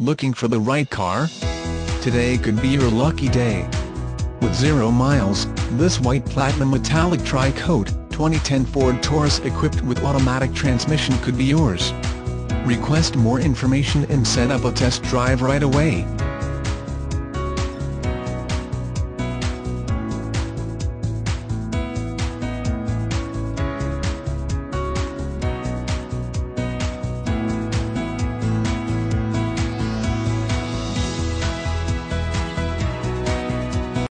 Looking for the right car? Today could be your lucky day. With 0 miles, this White Platinum Metallic Tri-Coat 2010 Ford Taurus equipped with automatic transmission could be yours. Request more information and set up a test drive right away.